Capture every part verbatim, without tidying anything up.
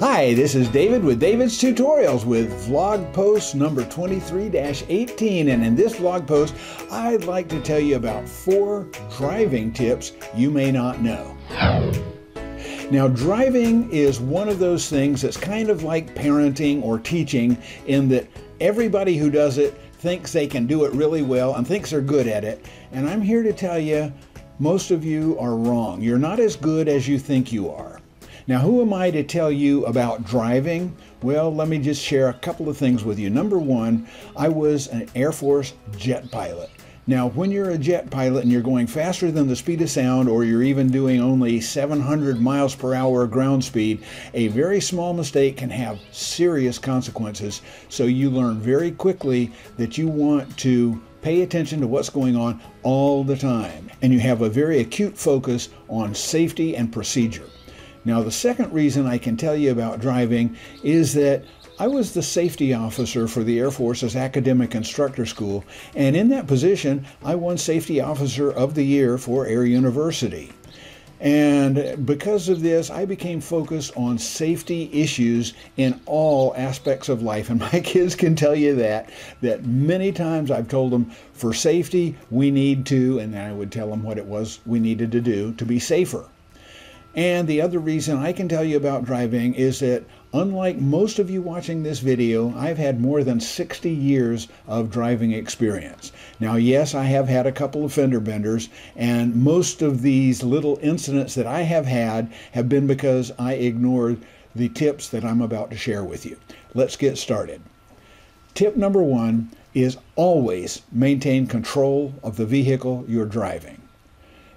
Hi, this is David with David's Tutorials with vlog post number twenty-three dash eighteen, and in this vlog post I'd like to tell you about four driving tips you may not know. Now, driving is one of those things that's kind of like parenting or teaching, in that everybody who does it thinks they can do it really well and thinks they're good at it. And I'm here to tell you, most of you are wrong. You're not as good as you think you are. Now, who am I to tell you about driving? Well, let me just share a couple of things with you. Number one, I was an Air Force jet pilot. Now, when you're a jet pilot and you're going faster than the speed of sound, or you're even doing only seven hundred miles per hour ground speed, a very small mistake can have serious consequences. So you learn very quickly that you want to pay attention to what's going on all the time. And you have a very acute focus on safety and procedure. Now, the second reason I can tell you about driving is that I was the safety officer for the Air Force's Academic Instructor School, and in that position, I won Safety Officer of the Year for Air University. And because of this, I became focused on safety issues in all aspects of life. And my kids can tell you that, that many times I've told them, for safety, we need to, and then I would tell them what it was we needed to do to be safer. And the other reason I can tell you about driving is that, unlike most of you watching this video, I've had more than sixty years of driving experience. Now, yes, I have had a couple of fender benders, and most of these little incidents that I have had have been because I ignored the tips that I'm about to share with you. Let's get started. Tip number one is always maintain control of the vehicle you're driving.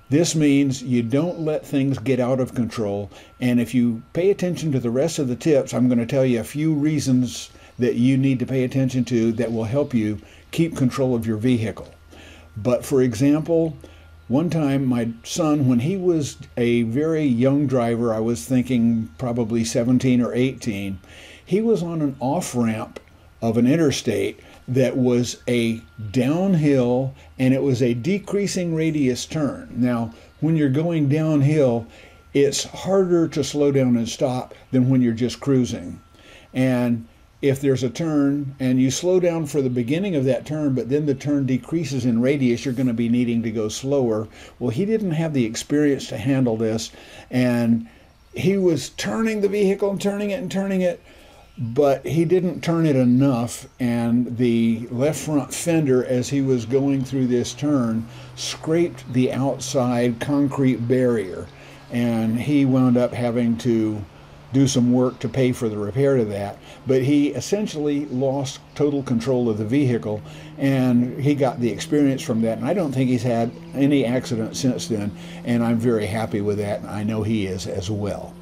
This means you don't let things get out of control. And if you pay attention to the rest of the tips, I'm going to tell you a few reasons that you need to pay attention to that will help you keep control of your vehicle. But for example, one time my son, when he was a very young driver, I was thinking probably seventeen or eighteen, he was on an off-ramp of an interstate that was a downhill, and it was a decreasing radius turn. Now, when you're going downhill, it's harder to slow down and stop than when you're just cruising. And if there's a turn and you slow down for the beginning of that turn, but then the turn decreases in radius, you're going to be needing to go slower. Well, he didn't have the experience to handle this, and he was turning the vehicle and turning it and turning it, but he didn't turn it enough, and the left front fender, as he was going through this turn, scraped the outside concrete barrier, and he wound up having to do some work to pay for the repair to that. But he essentially lost total control of the vehicle, and he got the experience from that, and I don't think he's had any accident since then, and I'm very happy with that, and I know he is as well.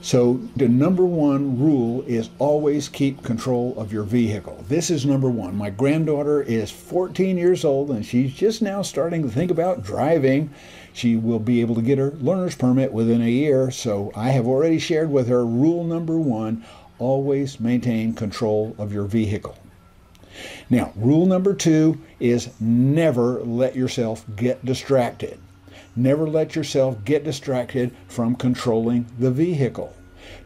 So the number one rule is always keep control of your vehicle. This is number one. My granddaughter is fourteen years old, and she's just now starting to think about driving. She will be able to get her learner's permit within a year. So I have already shared with her rule number one, always maintain control of your vehicle. Now, rule number two is never let yourself get distracted. Never let yourself get distracted from controlling the vehicle.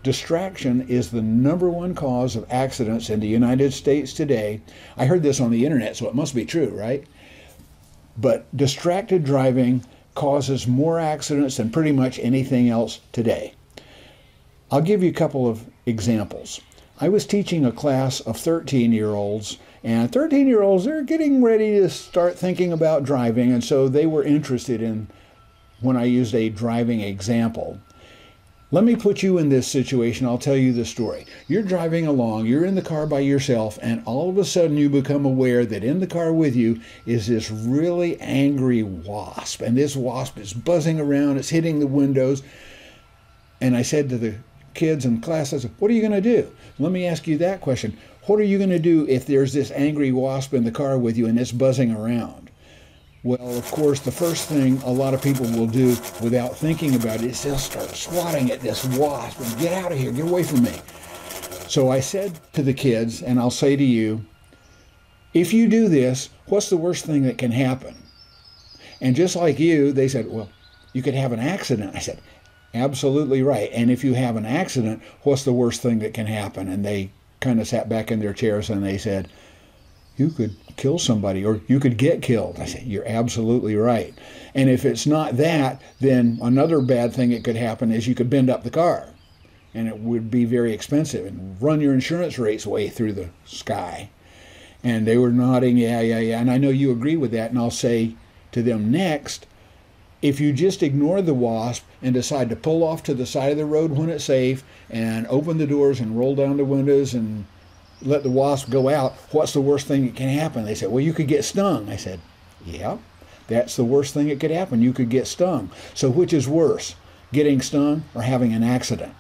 Distraction is the number one cause of accidents in the United States today. I heard this on the internet, so it must be true, right? But distracted driving causes more accidents than pretty much anything else today. I'll give you a couple of examples. I was teaching a class of thirteen-year-olds, and thirteen-year-olds, they're getting ready to start thinking about driving, and so they were interested in when I used a driving example. Let me put you in this situation. I'll tell you the story. You're driving along, you're in the car by yourself, and all of a sudden you become aware that in the car with you is this really angry wasp, and this wasp is buzzing around, it's hitting the windows. And I said to the kids in class, I said, what are you going to do? Let me ask you that question. What are you going to do if there's this angry wasp in the car with you and it's buzzing around? Well, of course, the first thing a lot of people will do without thinking about it is they'll start swatting at this wasp and get out of here, get away from me. So I said to the kids, and I'll say to you, if you do this, what's the worst thing that can happen? And just like you, they said, well, you could have an accident. I said, Absolutely right. And if you have an accident, what's the worst thing that can happen? And they kind of sat back in their chairs and they said, you could kill somebody or you could get killed. I said, you're absolutely right. And if it's not that, then another bad thing that could happen is you could bend up the car and it would be very expensive and run your insurance rates way through the sky. And they were nodding, yeah, yeah, yeah. And I know you agree with that. And I'll say to them next, if you just ignore the wasp and decide to pull off to the side of the road when it's safe and open the doors and roll down the windows and let the wasp go out, what's the worst thing that can happen? They said, well, you could get stung. I said, yeah, that's the worst thing that could happen. You could get stung. So which is worse, getting stung or having an accident?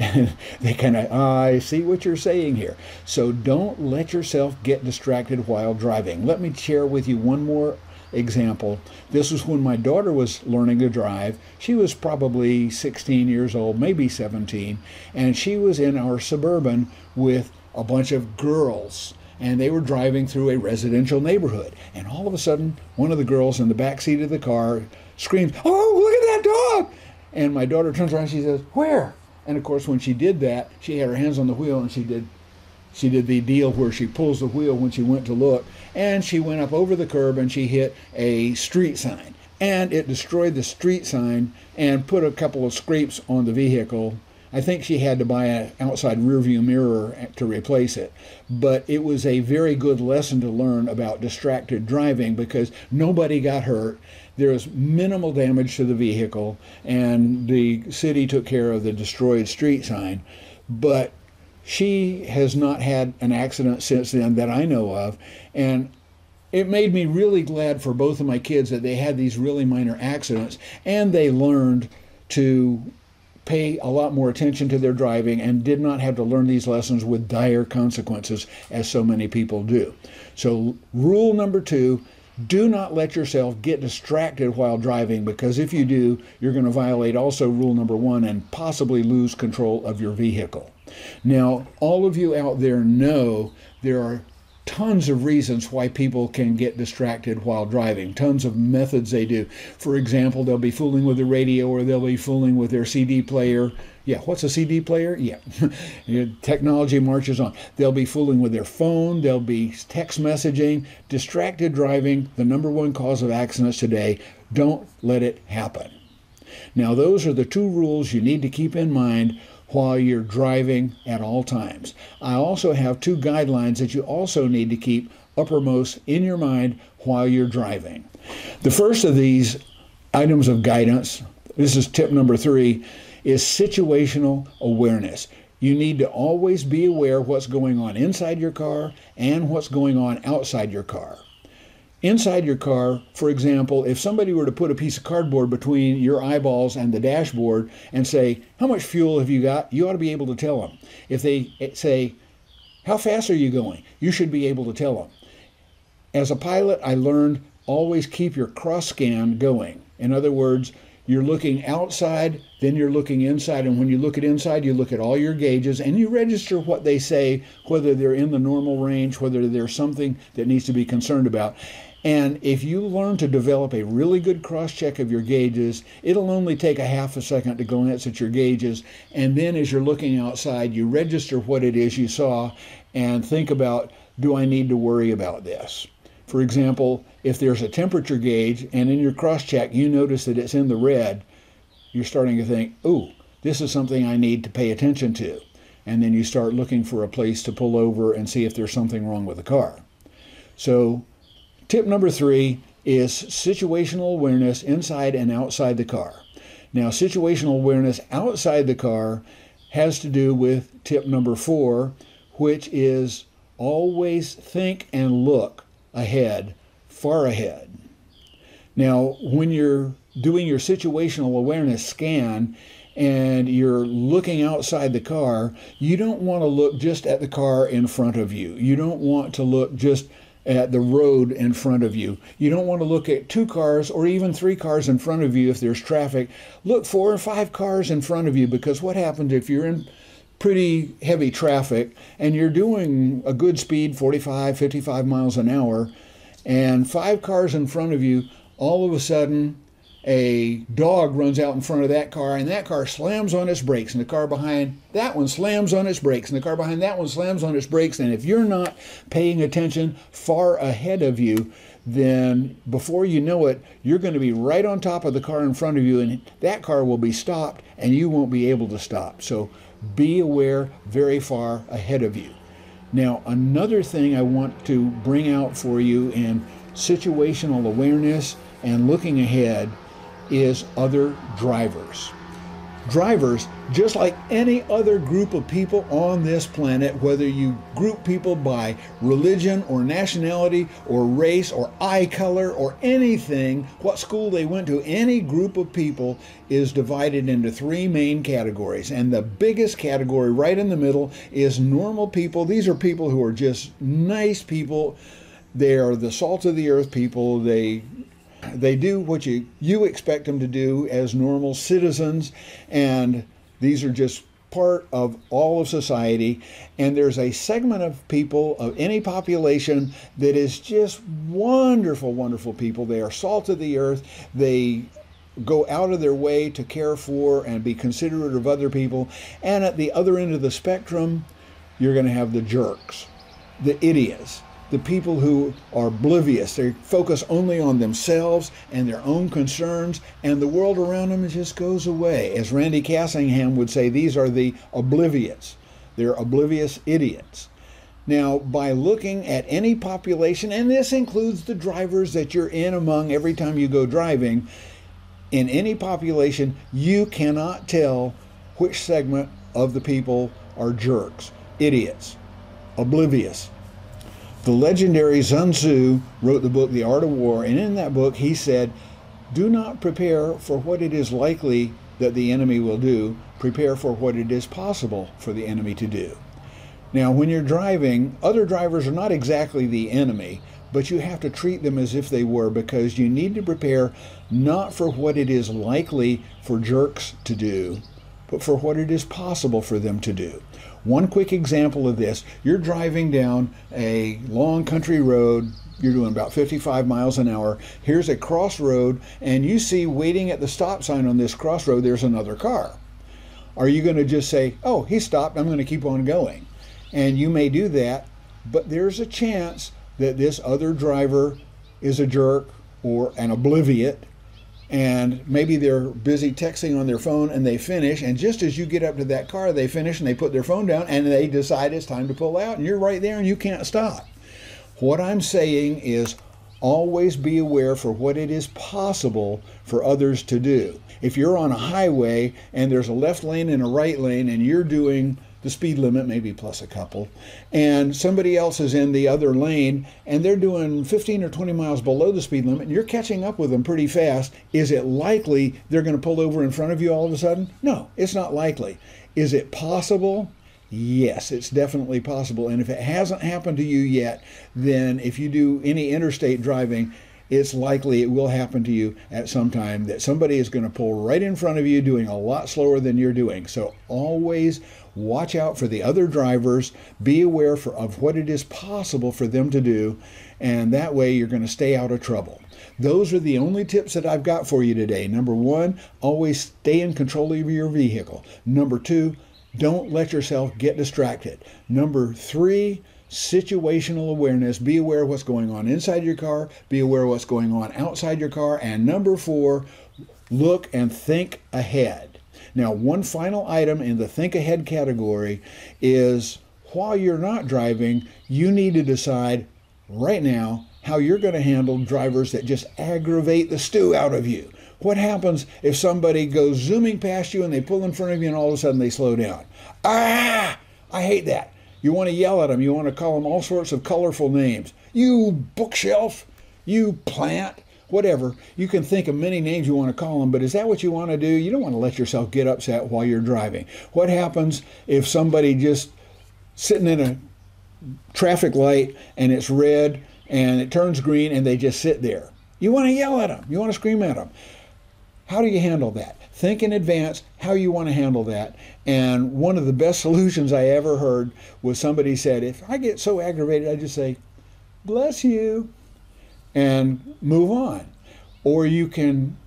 And they kind of, oh, I see what you're saying here. So don't let yourself get distracted while driving. Let me share with you one more example. This was when my daughter was learning to drive. She was probably sixteen years old, maybe seventeen, and she was in our Suburban with a bunch of girls, and they were driving through a residential neighborhood. And all of a sudden, one of the girls in the back seat of the car screams, oh, look at that dog! And my daughter turns around and she says, where? And of course, when she did that, she had her hands on the wheel, and she did She did the deal where she pulls the wheel when she went to look, and she went up over the curb and she hit a street sign, and it destroyed the street sign and put a couple of scrapes on the vehicle. I think she had to buy an outside rearview mirror to replace it, but it was a very good lesson to learn about distracted driving because nobody got hurt. There was minimal damage to the vehicle, and the city took care of the destroyed street sign, but she has not had an accident since then that I know of, and it made me really glad for both of my kids that they had these really minor accidents, and they learned to pay a lot more attention to their driving and did not have to learn these lessons with dire consequences as so many people do. So rule number two, do not let yourself get distracted while driving, because if you do, you're going to violate also rule number one and possibly lose control of your vehicle. Now, all of you out there know there are tons of reasons why people can get distracted while driving, tons of methods they do. For example, they'll be fooling with the radio, or they'll be fooling with their C D player. Yeah, what's a C D player? Yeah, technology marches on. They'll be fooling with their phone. They'll be text messaging. Distracted driving, the number one cause of accidents today. Don't let it happen. Now, those are the two rules you need to keep in mind while you're driving at all times. I also have two guidelines that you also need to keep uppermost in your mind while you're driving. The first of these items of guidance, this is tip number three, is situational awareness. You need to always be aware what's going on inside your car and what's going on outside your car. Inside your car, for example, if somebody were to put a piece of cardboard between your eyeballs and the dashboard and say, how much fuel have you got? You ought to be able to tell them. If they say, how fast are you going? You should be able to tell them. As a pilot, I learned always keep your cross scan going. In other words, you're looking outside, then you're looking inside, and when you look at inside, you look at all your gauges, and you register what they say, whether they're in the normal range, whether there's something that needs to be concerned about. And if you learn to develop a really good cross-check of your gauges, it'll only take a half a second to glance at your gauges, and then as you're looking outside, you register what it is you saw, and think about, do I need to worry about this? For example, if there's a temperature gauge and in your cross-check you notice that it's in the red, you're starting to think, ooh, this is something I need to pay attention to. And then you start looking for a place to pull over and see if there's something wrong with the car. So tip number three is situational awareness inside and outside the car. Now, situational awareness outside the car has to do with tip number four, which is always think and look ahead, far ahead. Now, when you're doing your situational awareness scan and you're looking outside the car, you don't want to look just at the car in front of you. You don't want to look just at the road in front of you. You don't want to look at two cars or even three cars in front of you if there's traffic. Look four or five cars in front of you, because what happens if you're in pretty heavy traffic and you're doing a good speed, forty-five, fifty-five miles an hour, and five cars in front of you, all of a sudden a dog runs out in front of that car, and that car slams on its brakes, and the car behind that one slams on its brakes, and the car behind that one slams on its brakes. And if you're not paying attention far ahead of you, then before you know it, you're going to be right on top of the car in front of you, and that car will be stopped, and you won't be able to stop. So be aware, very far ahead of you. Now, another thing I want to bring out for you in situational awareness and looking ahead is other drivers. Drivers, just like any other group of people on this planet, whether you group people by religion or nationality or race or eye color or anything, what school they went to, any group of people is divided into three main categories. And the biggest category right in the middle is normal people. These are people who are just nice people. They are the salt of the earth people. They They do what you, you expect them to do as normal citizens, and these are just part of all of society. And there's a segment of people, of any population, that is just wonderful, wonderful people. They are salt of the earth. They go out of their way to care for and be considerate of other people. And at the other end of the spectrum, you're going to have the jerks, the idiots. The people who are oblivious, they focus only on themselves and their own concerns, and the world around them just goes away. As Randy Cassingham would say, these are the oblivious. They're oblivious idiots. Now, by looking at any population, and this includes the drivers that you're in among every time you go driving, in any population, you cannot tell which segment of the people are jerks, idiots, oblivious. The legendary Sun Tzu wrote the book, The Art of War, and in that book he said, do not prepare for what it is likely that the enemy will do. Prepare for what it is possible for the enemy to do. Now, when you're driving, other drivers are not exactly the enemy, but you have to treat them as if they were, because you need to prepare not for what it is likely for jerks to do, but for what it is possible for them to do. One quick example of this, you're driving down a long country road, you're doing about fifty-five miles an hour, here's a crossroad, and you see waiting at the stop sign on this crossroad, there's another car. Are you going to just say, oh, he stopped, I'm going to keep on going? And you may do that, but there's a chance that this other driver is a jerk or an obliviate, and maybe they're busy texting on their phone and they finish, and just as you get up to that car, they finish and they put their phone down and they decide it's time to pull out, and you're right there and you can't stop. What I'm saying is always be aware for what it is possible for others to do. If you're on a highway and there's a left lane and a right lane and you're doing the speed limit, maybe plus a couple, and somebody else is in the other lane and they're doing fifteen or twenty miles below the speed limit and you're catching up with them pretty fast, is it likely they're going to pull over in front of you all of a sudden? No, it's not likely. Is it possible? Yes, it's definitely possible. And if it hasn't happened to you yet, then if you do any interstate driving, it's likely it will happen to you at some time, that somebody is going to pull right in front of you doing a lot slower than you're doing. So always watch out for the other drivers. Be aware for, of what it is possible for them to do, and that way you're going to stay out of trouble. Those are the only tips that I've got for you today. Number one, always stay in control of your vehicle. Number two, don't let yourself get distracted. Number three, situational awareness. Be aware of what's going on inside your car. Be aware of what's going on outside your car. And number four, look and think ahead. Now, one final item in the think ahead category is, while you're not driving, you need to decide right now how you're going to handle drivers that just aggravate the stew out of you. What happens if somebody goes zooming past you and they pull in front of you and all of a sudden they slow down? Ah, I hate that. You want to yell at them. You want to call them all sorts of colorful names. You bookshelf, you plant, whatever. You can think of many names you want to call them, but is that what you want to do? You don't want to let yourself get upset while you're driving. What happens if somebody just sitting in a traffic light and it's red and it turns green and they just sit there? You want to yell at them. You want to scream at them. How do you handle that? Think in advance how you want to handle that. And one of the best solutions I ever heard was somebody said, if I get so aggravated, I just say, bless you, and move on. Or you can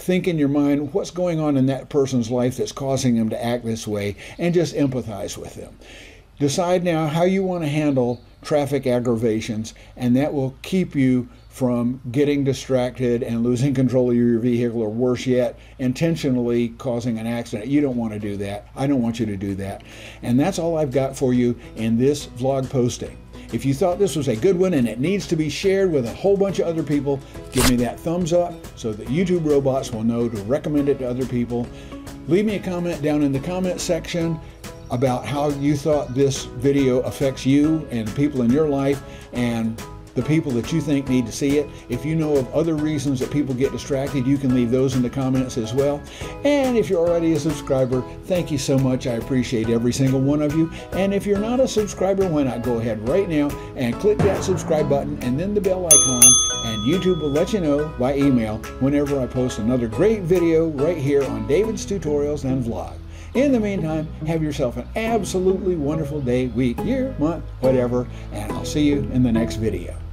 think in your mind what's going on in that person's life that's causing them to act this way, and just empathize with them. Decide now how you want to handle traffic aggravations, and that will keep you from getting distracted and losing control of your vehicle, or worse yet, intentionally causing an accident. You don't want to do that. I don't want you to do that. And that's all I've got for you in this vlog posting. If you thought this was a good one and it needs to be shared with a whole bunch of other people, give me that thumbs up so that YouTube robots will know to recommend it to other people. Leave me a comment down in the comment section about how you thought this video affects you and people in your life, and the people that you think need to see it. If you know of other reasons that people get distracted, you can leave those in the comments as well. And if you're already a subscriber, thank you so much. I appreciate every single one of you. And if you're not a subscriber, why not go ahead right now and click that subscribe button and then the bell icon, and YouTube will let you know by email whenever I post another great video right here on David's Tutorials and Vlog. In the meantime, have yourself an absolutely wonderful day, week, year, month, whatever, and I'll see you in the next video.